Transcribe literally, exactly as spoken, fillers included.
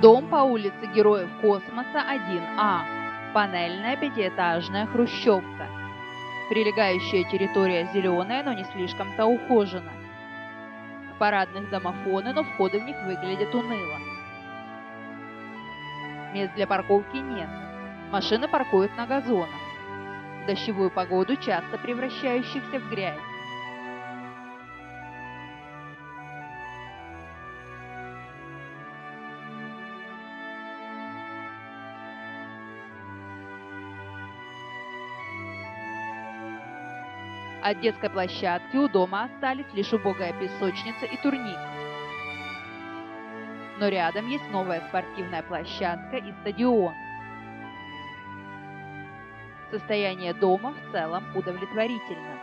Дом по улице Героев Космоса один А. Панельная пятиэтажная хрущевка. Прилегающая территория зеленая, но не слишком-то ухожена. В парадных домофоны, но входы в них выглядят уныло. Мест для парковки нет. Машины паркуют на газонах. В дождевую погоду часто превращающихся в грязь. От детской площадки у дома остались лишь убогая песочница и турник. Но рядом есть новая спортивная площадка и стадион. Состояние дома в целом удовлетворительно.